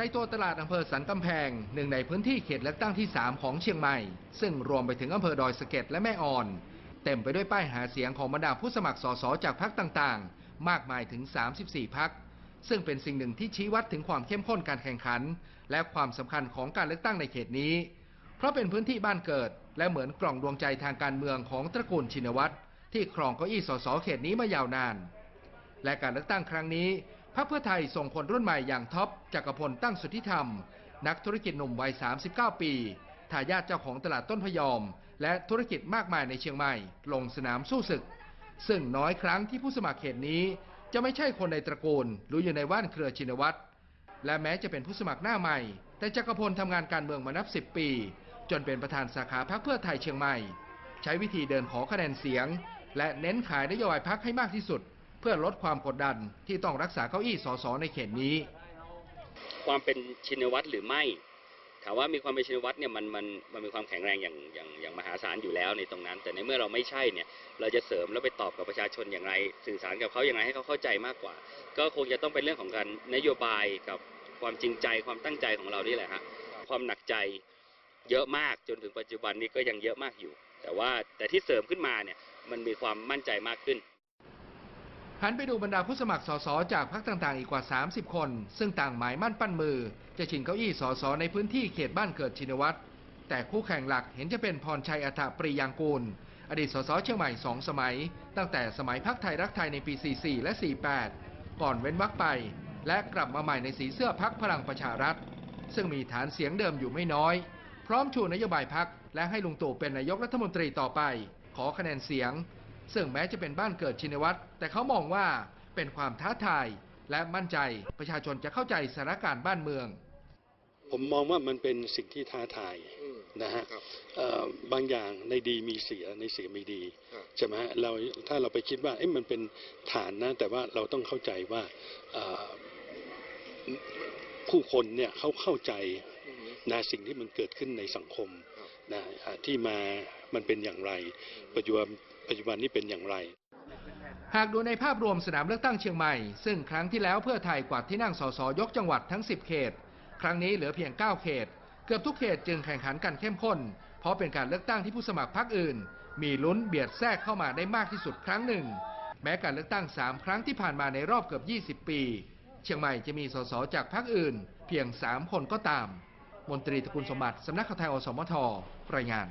ในตัวตลาดอำเภอสันกำแพงหนึ่งในพื้นที่เขตเลือกตั้งที่3ของเชียงใหม่ซึ่งรวมไปถึงอำเภอดอยสะเก็ดและแม่อ่อนเต็มไปด้วยป้ายหาเสียงของบรรดาผู้สมัครสสจากพรรคต่างๆมากมายถึง34พรรคซึ่งเป็นสิ่งหนึ่งที่ชี้วัดถึงความเข้มข้นการแข่งขันและความสำคัญของการเลือกตั้งในเขตนี้เพราะเป็นพื้นที่บ้านเกิดและเหมือนกล่องดวงใจทางการเมืองของตระกูลชินวัตรที่ครองเก้าอี้สสเขตนี้มายาวนานและการเลือกตั้งครั้งนี้พรรคเพื่อไทยส่งคนรุ่นใหม่อย่างท็อปจักรพลตั้งสุทธิธรรมนักธุรกิจหนุ่มวัย39ปีทายาทเจ้าของตลาดต้นพยอมและธุรกิจมากมายในเชียงใหม่ลงสนามสู้ศึกซึ่งน้อยครั้งที่ผู้สมัครเขตนี้จะไม่ใช่คนในตระกูลหรืออยู่ในว่านเครือชินวัตรและแม้จะเป็นผู้สมัครหน้าใหม่แต่จักรพลทำงานการเมืองมานับ10ปีจนเป็นประธานสาขาพรรคเพื่อไทยเชียงใหม่ใช้วิธีเดินขอคะแนนเสียงและเน้นขายนโยบายพรรคให้มากที่สุดเพื่อลดความกดดันที่ต้องรักษาเก้าอี้สสในเขตนี้ความเป็นชินวัตรหรือไม่ถามว่ามีความเป็นชินวัตรเนี่ยมันมีความแข็งแรงอย่างมหาศาลอยู่แล้วในตรงนั้นแต่ในเมื่อเราไม่ใช่เนี่ยเราจะเสริมแล้วไปตอบกับประชาชนอย่างไรสื่อสารกับเขาอย่างไรให้เขาเข้าใจมากกว่าก็คงจะต้องเป็นเรื่องของการนโยบายกับความจริงใจความตั้งใจของเรานี่แหละฮะความหนักใจเยอะมากจนถึงปัจจุบันนี้ก็ยังเยอะมากอยู่แต่ที่เสริมขึ้นมาเนี่ยมันมีความมั่นใจมากขึ้นหันไปดูบรรดาผู้สมัครสสจากพรรคต่างๆอีกกว่า30คนซึ่งต่างหมายมั่นปั้นมือจะชิงเก้าอี้สสในพื้นที่เขตบ้านเกิดชินวัตรแต่คู่แข่งหลักเห็นจะเป็นพรชัยอัฏฐปรียางกูลอดีตสสเชียงใหม่2สมัยตั้งแต่สมัยพรรคไทยรักไทยในปี44และ48ก่อนเว้นวรรคไปและกลับมาใหม่ในสีเสื้อพรรคพลังประชารัฐซึ่งมีฐานเสียงเดิมอยู่ไม่น้อยพร้อมชูนโยบายพรรคและให้ลุงตู่เป็นนายกรัฐมนตรีต่อไปขอคะแนนเสียงซึ่งแม้จะเป็นบ้านเกิดชินวัตรแต่เขามองว่าเป็นความท้าทายและมั่นใจประชาชนจะเข้าใจสถานการณ์บ้านเมืองผมมองว่ามันเป็นสิ่งที่ท้าทายนะฮะบางอย่างในดีมีเสียในเสียมีดีใช่ไหมเราถ้าเราไปคิดว่ามันเป็นฐานนะแต่ว่าเราต้องเข้าใจว่าผู้คนเนี่ยเขาเข้าใจนะสิ่งที่มันเกิดขึ้นในสังคมนะที่มามันเป็นอย่างไรปัจจุบันนี้เป็นอย่างไรหากดูในภาพรวมสนามเลือกตั้งเชียงใหม่ซึ่งครั้งที่แล้วเพื่อไทยกวาดที่นั่งสสยกจังหวัดทั้ง10เขตครั้งนี้เหลือเพียง9เขตเกือบทุกเขตจึงแข่งขันกันเข้มข้นเพราะเป็นการเลือกตั้งที่ผู้สมัครพรรคอื่นมีลุ้นเบียดแทรกเข้ามาได้มากที่สุดครั้งหนึ่งแม้การเลือกตั้ง3ครั้งที่ผ่านมาในรอบเกือบ20ปีเชียงใหม่จะมีสสจากพรรคอื่นเพียง3คนก็ตามมนตรีตระกูลสมบัติสำนักข่าวไทยอสมทรายงาน